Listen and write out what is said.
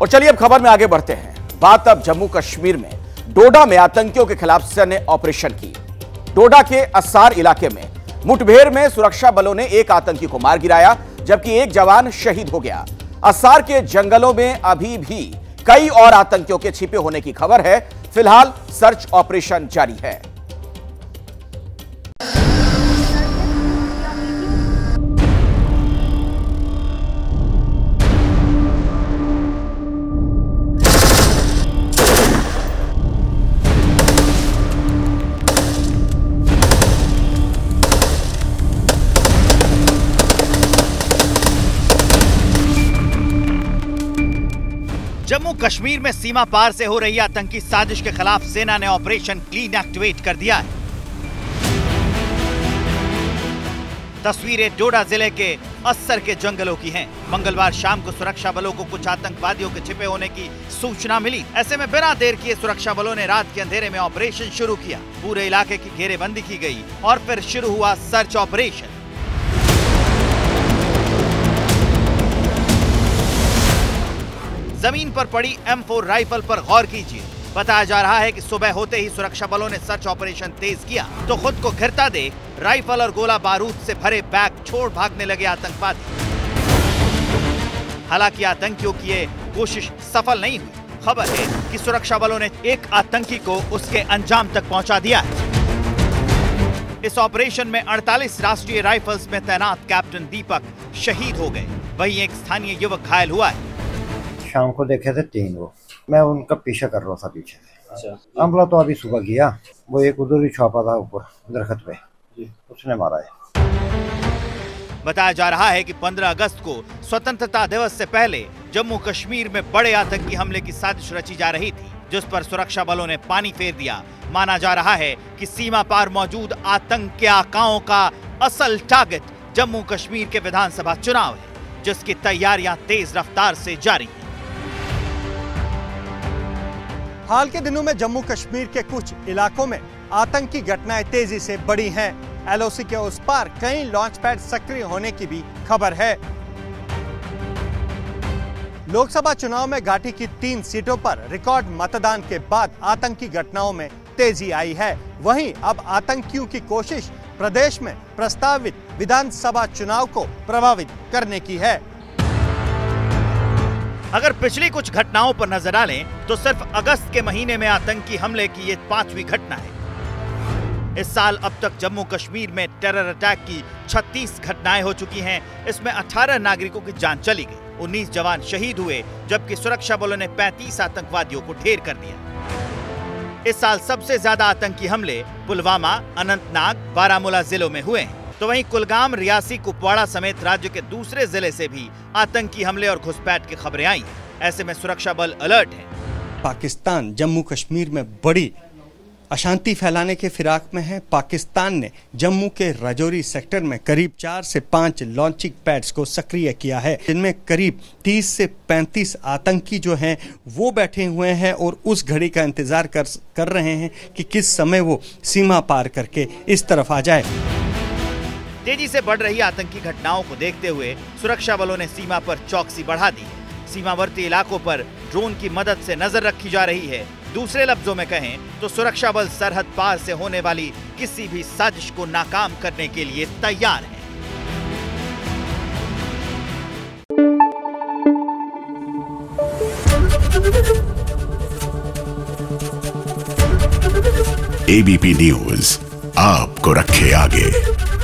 और चलिए अब खबर में आगे बढ़ते हैं। बात अब जम्मू कश्मीर में डोडा में आतंकियों के खिलाफ सेना ने ऑपरेशन की। डोडा के असर इलाके में मुठभेड़ में सुरक्षा बलों ने एक आतंकी को मार गिराया, जबकि एक जवान शहीद हो गया। असर के जंगलों में अभी भी कई और आतंकियों के छिपे होने की खबर है। फिलहाल सर्च ऑपरेशन जारी है। जम्मू कश्मीर में सीमा पार से हो रही आतंकी साजिश के खिलाफ सेना ने ऑपरेशन क्लीन एक्टिवेट कर दिया है। तस्वीरें डोडा जिले के असर के जंगलों की हैं। मंगलवार शाम को सुरक्षा बलों को कुछ आतंकवादियों के छिपे होने की सूचना मिली। ऐसे में बिना देर किए सुरक्षा बलों ने रात के अंधेरे में ऑपरेशन शुरू किया। पूरे इलाके की घेरेबंदी की गई और फिर शुरू हुआ सर्च ऑपरेशन। जमीन पर पड़ी M4 राइफल पर गौर कीजिए। बताया जा रहा है कि सुबह होते ही सुरक्षा बलों ने सर्च ऑपरेशन तेज किया तो खुद को घिरता देख राइफल और गोला बारूद से भरे बैग छोड़ भागने लगे आतंकवादी। हालांकि आतंकियों की ये कोशिश सफल नहीं हुई। खबर है कि सुरक्षा बलों ने एक आतंकी को उसके अंजाम तक पहुंचा दिया है। इस ऑपरेशन में 48 राष्ट्रीय राइफल्स में तैनात कैप्टन दीपक शहीद हो गए, वही एक स्थानीय युवक घायल हुआ है। शाम को देखे थे 3 वो, मैं उनका पीछा कर रहा था पीछे से। हमला तो अभी सुबह किया, वो एक उधर ही छापा था ऊपर दरख्त पे, उसने मारा है। बताया जा रहा है कि 15 अगस्त को स्वतंत्रता दिवस से पहले जम्मू कश्मीर में बड़े आतंकी हमले की साजिश रची जा रही थी, जिस पर सुरक्षा बलों ने पानी फेर दिया। माना जा रहा है कि सीमा पार मौजूद आतंक के आकाओं का असल टारगेट जम्मू कश्मीर के विधानसभा चुनाव है, जिसकी तैयारियां तेज रफ्तार से जारी है। हाल के दिनों में जम्मू कश्मीर के कुछ इलाकों में आतंकी घटनाएं तेजी से बढ़ी हैं। LOC के उस पार कई लॉन्च पैड सक्रिय होने की भी खबर है। लोकसभा चुनाव में घाटी की 3 सीटों पर रिकॉर्ड मतदान के बाद आतंकी घटनाओं में तेजी आई है। वहीं अब आतंकियों की कोशिश प्रदेश में प्रस्तावित विधानसभा चुनाव को प्रभावित करने की है। अगर पिछली कुछ घटनाओं पर नजर डालें तो सिर्फ अगस्त के महीने में आतंकी हमले की ये 5वीं घटना है। इस साल अब तक जम्मू कश्मीर में टेरर अटैक की 36 घटनाएं हो चुकी हैं। इसमें 18 नागरिकों की जान चली गई, 19 जवान शहीद हुए, जबकि सुरक्षा बलों ने 35 आतंकवादियों को ढेर कर दिया। इस साल सबसे ज्यादा आतंकी हमले पुलवामा, अनंतनाग, बारामूला जिलों में हुए हैं, तो वहीं कुलगाम, रियासी, कुपवाड़ा समेत राज्य के दूसरे जिले से भी आतंकी हमले और घुसपैठ की खबरें आई। ऐसे में सुरक्षा बल अलर्ट हैं। पाकिस्तान जम्मू कश्मीर में बड़ी अशांति फैलाने के फिराक में है। पाकिस्तान ने जम्मू के राजौरी सेक्टर में करीब 4 से 5 लॉन्चिंग पैड्स को सक्रिय किया है, जिनमें करीब 30 से 35 आतंकी जो हैं वो बैठे हुए हैं और उस घड़ी का इंतजार कर रहे हैं कि किस समय वो सीमा पार करके इस तरफ आ जाए। तेजी से बढ़ रही आतंकी घटनाओं को देखते हुए सुरक्षा बलों ने सीमा पर चौकसी बढ़ा दी है। सीमावर्ती इलाकों पर ड्रोन की मदद से नजर रखी जा रही है। दूसरे लफ्जों में कहें तो सुरक्षा बल सरहद पार से होने वाली किसी भी साजिश को नाकाम करने के लिए तैयार है। ABP News आपको रखे आगे।